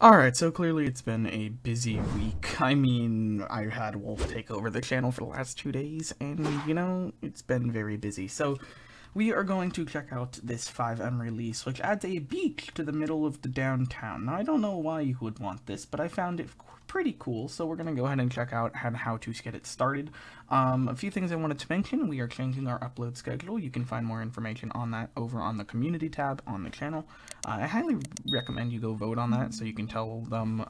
Alright, so clearly it's been a busy week. I mean, I had Wolf take over the channel for the last 2 days, and, you know, it's been very busy. So, we are going to check out this FiveM release, which adds a beach to the middle of the downtown. Now, I don't know why you would want this, but I found it pretty cool, so we're going to go ahead and check out how to get it started. A few things I wanted to mention: we are changing our upload schedule. You can find more information on that over on the community tab on the channel. I highly recommend you go vote on that so you can tell them,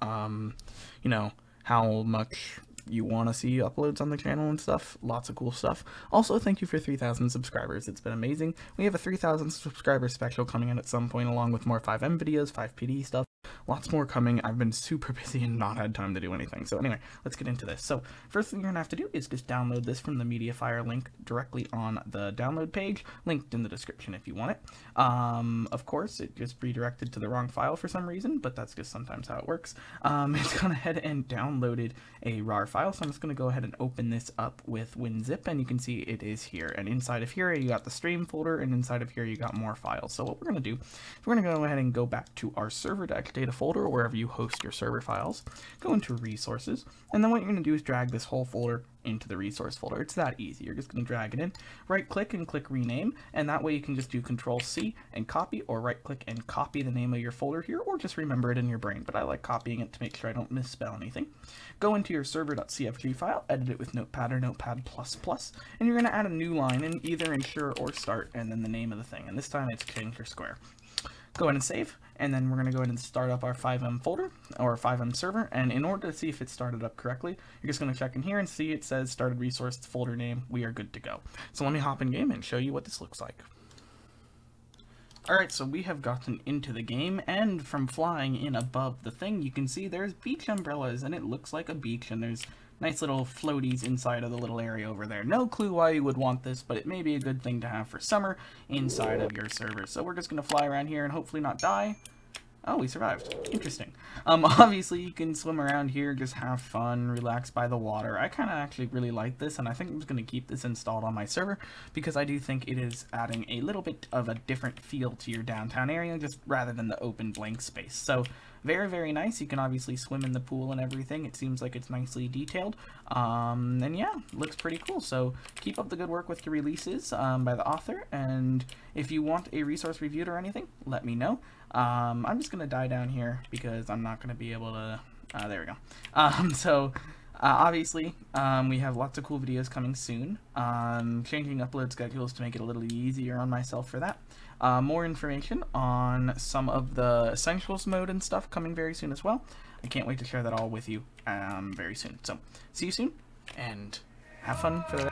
you know, how much you want to see uploads on the channel and stuff. Lots of cool stuff. Also, thank you for 3,000 subscribers. It's been amazing. We have a 3,000 subscriber special coming in at some point, along with more FiveM videos, FivePD stuff. Lots more coming. I've been super busy and not had time to do anything. So anyway, let's get into this. So first thing you're gonna have to do is just download this from the Mediafire link directly on the download page, linked in the description if you want it. Of course, it gets redirected to the wrong file for some reason, but that's just sometimes how it works. It's gone ahead and downloaded a RAR file, so I'm just gonna go ahead and open this up with WinZip, and you can see it is here. And inside of here, you got the stream folder, and inside of here, you got more files. So what we're gonna do is we're gonna go ahead and go back to our server deck data folder, or wherever you host your server files, go into resources, and then what you're going to do is drag this whole folder into the resource folder. It's that easy. You're just going to drag it in, right click and click rename, and that way you can just do control C and copy, or right click and copy the name of your folder here, or just remember it in your brain, but I like copying it to make sure I don't misspell anything. Go into your server.cfg file, edit it with Notepad or Notepad++, and you're going to add a new line in either ensure or start, and then the name of the thing, and this time it's Legion Square. Go ahead and save, and then we're going to go ahead and start up our FiveM folder, or FiveM server, and in order to see if it's started up correctly, you're just going to check in here and see it says started resource, folder name, we are good to go. So let me hop in game and show you what this looks like. Alright, so we have gotten into the game, and from flying in above the thing, you can see there's beach umbrellas, and it looks like a beach, and there's nice little floaties inside of the little area over there. No clue why you would want this, but it may be a good thing to have for summer inside of your server. So we're just going to fly around here and hopefully not die. Oh, we survived. Interesting. Obviously, you can swim around here, just have fun, relax by the water. I kind of actually really like this, and I think I'm just going to keep this installed on my server because I do think it is adding a little bit of a different feel to your downtown area, just rather than the open blank space. So very, very nice. You can obviously swim in the pool and everything. It seems like it's nicely detailed. And yeah, looks pretty cool. So keep up the good work with the releases by the author. And if you want a resource reviewed or anything, let me know. I'm just going to die down here because I'm not going to be able to... there we go. Obviously, we have lots of cool videos coming soon. Changing upload schedules to make it a little easier on myself for that. More information on some of the essentials mode and stuff coming very soon as well. I can't wait to share that all with you very soon. So, see you soon, and have fun for the